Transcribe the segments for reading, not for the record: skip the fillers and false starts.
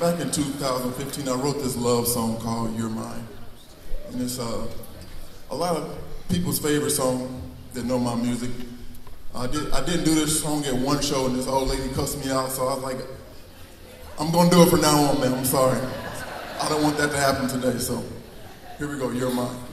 back in 2015, I wrote this love song called You're Mine. And it's a lot of people's favorite song that know my music. I didn't do this song at one show, and this old lady cussed me out, so I was like, I'm gonna do it from now on, man, I'm sorry. I don't want that to happen today, so here we go, You're Mine.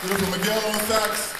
Beautiful Miguel on sax.